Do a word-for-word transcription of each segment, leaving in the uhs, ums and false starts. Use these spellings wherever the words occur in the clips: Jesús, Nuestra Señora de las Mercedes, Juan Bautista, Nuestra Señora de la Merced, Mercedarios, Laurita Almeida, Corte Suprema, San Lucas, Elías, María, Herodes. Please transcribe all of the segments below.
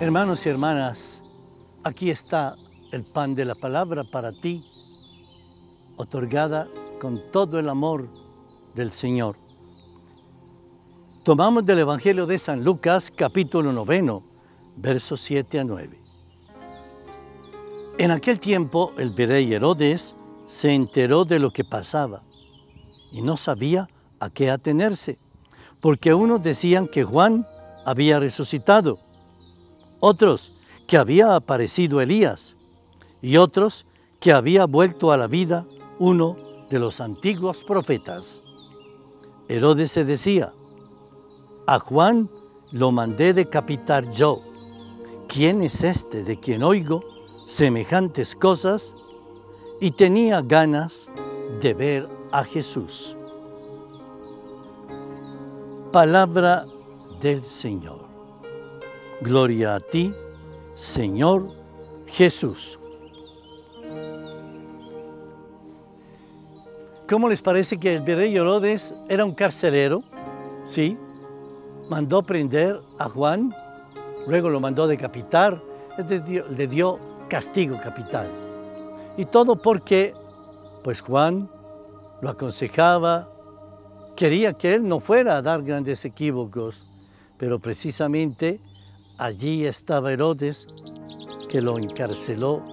Hermanos y hermanas, aquí está el pan de la palabra para ti, otorgada con todo el amor del Señor. Tomamos del Evangelio de San Lucas, capítulo noveno, versos siete a nueve. En aquel tiempo, el virrey Herodes se enteró de lo que pasaba y no sabía a qué atenerse, porque unos decían que Juan había resucitado, otros que había aparecido Elías y otros que había vuelto a la vida uno de los antiguos profetas. Herodes se decía: a Juan lo mandé decapitar yo. ¿Quién es este de quien oigo semejantes cosas? Y tenía ganas de ver a Jesús. Palabra del Señor. Gloria a ti, Señor Jesús. ¿Cómo les parece que el virrey Herodes era un carcelero? Sí, mandó prender a Juan, luego lo mandó decapitar, le dio castigo capital. Y todo porque, pues Juan lo aconsejaba, quería que él no fuera a dar grandes equívocos, pero precisamente allí estaba Herodes, que lo encarceló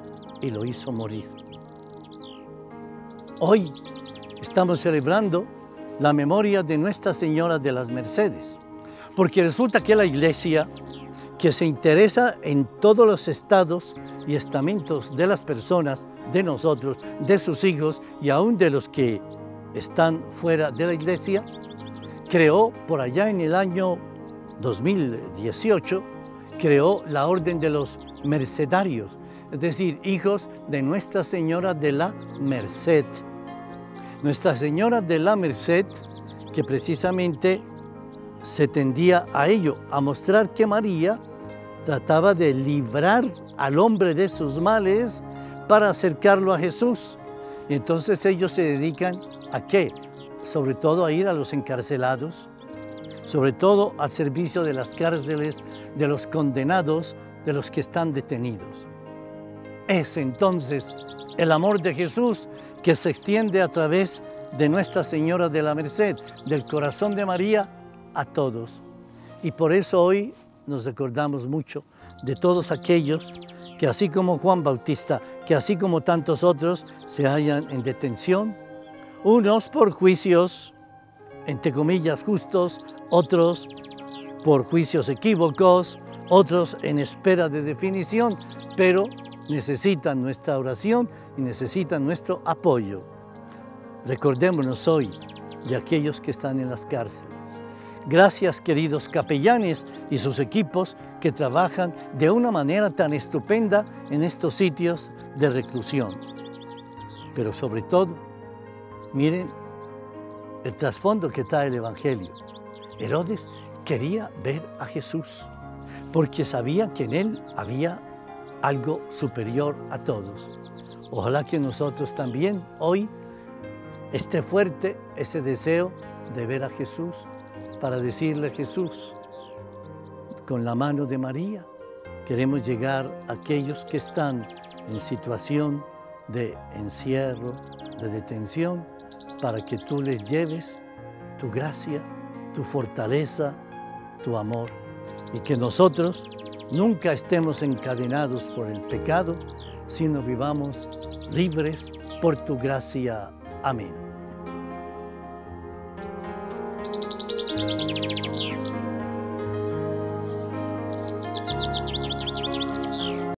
y lo hizo morir. Hoy estamos celebrando la memoria de Nuestra Señora de las Mercedes, porque resulta que la Iglesia, que se interesa en todos los estados y estamentos de las personas, de nosotros, de sus hijos y aún de los que están fuera de la Iglesia, creó por allá en el año dos mil dieciocho, creó la Orden de los Mercedarios, es decir, hijos de Nuestra Señora de la Merced. Nuestra Señora de la Merced, que precisamente se tendía a ello, a mostrar que María trataba de librar al hombre de sus males para acercarlo a Jesús. Y entonces ellos se dedican ¿a qué? Sobre todo a ir a los encarcelados, sobre todo al servicio de las cárceles, de los condenados, de los que están detenidos. Es entonces el amor de Jesús que se extiende a través de Nuestra Señora de la Merced, del corazón de María, a todos. Y por eso hoy nos recordamos mucho de todos aquellos que, así como Juan Bautista, que así como tantos otros, se hallan en detención, unos por juicios, entre comillas, justos, otros por juicios equívocos, otros en espera de definición, pero necesitan nuestra oración y necesitan nuestro apoyo. Recordémonos hoy de aquellos que están en las cárceles. Gracias, queridos capellanes y sus equipos que trabajan de una manera tan estupenda en estos sitios de reclusión. Pero sobre todo, miren el trasfondo que trae el Evangelio. Herodes quería ver a Jesús porque sabía que en él había algo superior a todos. Ojalá que nosotros también hoy esté fuerte ese deseo de ver a Jesús para decirle a Jesús, con la mano de María, queremos llegar a aquellos que están en situación de encierro, de detención, para que tú les lleves tu gracia, tu fortaleza, tu amor. Y que nosotros nunca estemos encadenados por el pecado, sino vivamos libres por tu gracia. Amén.